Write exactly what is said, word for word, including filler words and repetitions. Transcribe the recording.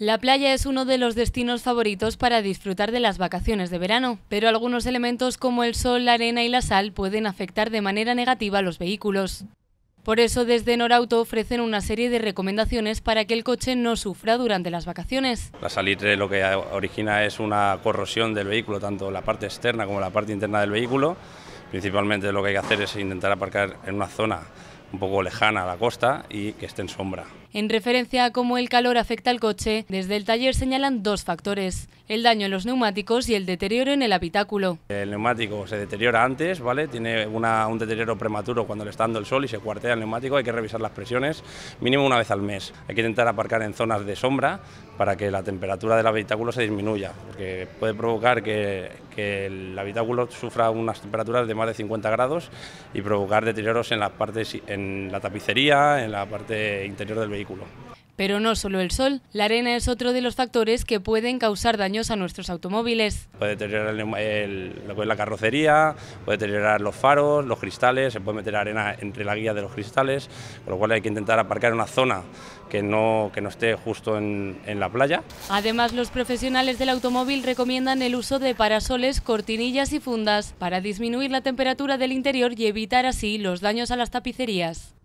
La playa es uno de los destinos favoritos para disfrutar de las vacaciones de verano, pero algunos elementos como el sol, la arena y la sal pueden afectar de manera negativa a los vehículos. Por eso desde Norauto ofrecen una serie de recomendaciones para que el coche no sufra durante las vacaciones. La salitre lo que origina es una corrosión del vehículo, tanto la parte externa como la parte interna del vehículo. Principalmente lo que hay que hacer es intentar aparcar en una zona un poco lejana a la costa y que esté en sombra. En referencia a cómo el calor afecta al coche, desde el taller señalan dos factores: el daño en los neumáticos y el deterioro en el habitáculo. El neumático se deteriora antes, ¿vale? Tiene una, un deterioro prematuro cuando le está dando el sol y se cuartea el neumático. Hay que revisar las presiones mínimo una vez al mes. Hay que intentar aparcar en zonas de sombra para que la temperatura del habitáculo se disminuya, porque puede provocar que, que el habitáculo sufra unas temperaturas de más de cincuenta grados y provocar deterioros en las partes, en la tapicería, en la parte interior del vehículo. Pero no solo el sol, la arena es otro de los factores que pueden causar daños a nuestros automóviles. Puede deteriorar el, el, lo que es la carrocería, puede deteriorar los faros, los cristales, se puede meter arena entre la guía de los cristales, con lo cual hay que intentar aparcar en una zona que no, que no esté justo en, en la playa. Además, los profesionales del automóvil recomiendan el uso de parasoles, cortinillas y fundas para disminuir la temperatura del interior y evitar así los daños a las tapicerías.